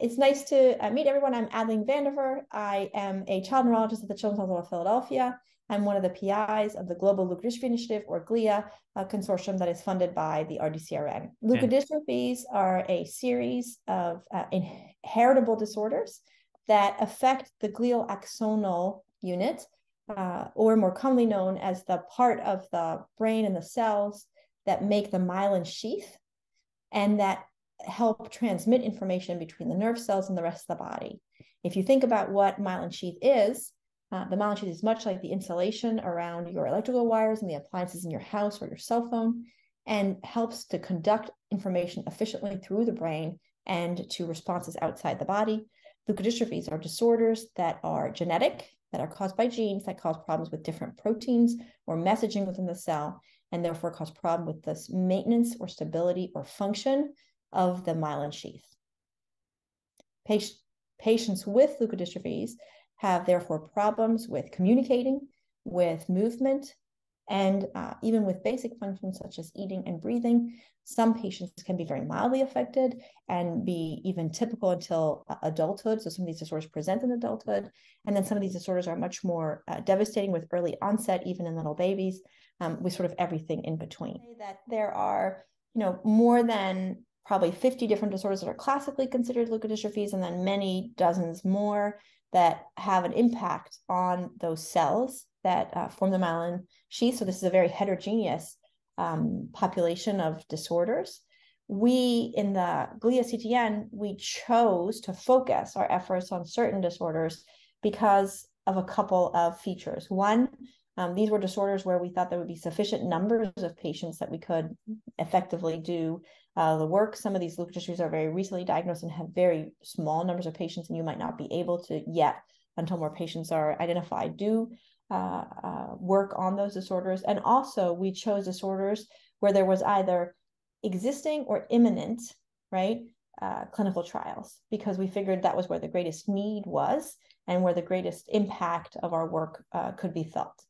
It's nice to meet everyone. I'm Adeline Vanderver. I am a child neurologist at the Children's Hospital of Philadelphia. I'm one of the PIs of the Global Leukodystrophy Initiative, or GLIA, a consortium that is funded by the RDCRN. Leukodystrophies are a series of inheritable disorders that affect the glial axonal unit, or more commonly known as the part of the brain and the cells that make the myelin sheath and that help transmit information between the nerve cells and the rest of the body. If you think about what myelin sheath is, the myelin sheath is much like the insulation around your electrical wires and the appliances in your house or your cell phone, and helps to conduct information efficiently through the brain and to responses outside the body. Leukodystrophies are disorders that are genetic, that are caused by genes that cause problems with different proteins or messaging within the cell, and therefore cause problem with this maintenance or stability or function of the myelin sheath. Patients with leukodystrophies have therefore problems with communicating, with movement, and even with basic functions such as eating and breathing. Some patients can be very mildly affected and be even typical until adulthood. So some of these disorders present in adulthood. And then some of these disorders are much more devastating with early onset, even in little babies, with sort of everything in between. That there are, more than probably 50 different disorders that are classically considered leukodystrophies, and then many dozens more that have an impact on those cells that form the myelin sheath. So this is a very heterogeneous population of disorders. We, in the GLIA-CTN, we chose to focus our efforts on certain disorders because of a couple of features. One, these were disorders where we thought there would be sufficient numbers of patients that we could effectively do the work. Some of these leukodystrophies are very recently diagnosed and have very small numbers of patients, and you might not be able to yet, until more patients are identified, do work on those disorders. And also we chose disorders where there was either existing or imminent, clinical trials, because we figured that was where the greatest need was and where the greatest impact of our work could be felt.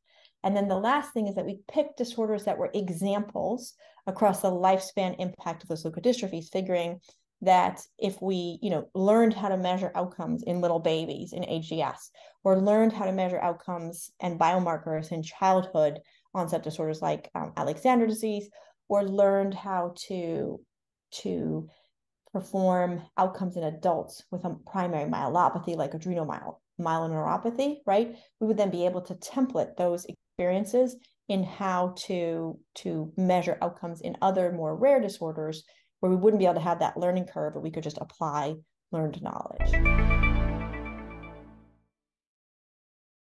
And then the last thing is that we picked disorders that were examples across the lifespan impact of those leukodystrophies, figuring that if we, learned how to measure outcomes in little babies in HGS, or learned how to measure outcomes and biomarkers in childhood onset disorders like Alexander disease, or learned how to perform outcomes in adults with a primary myelopathy like adrenal myeloneuropathy, we would then be able to template those experiences in how to measure outcomes in other more rare disorders where we wouldn't be able to have that learning curve, but we could just apply learned knowledge.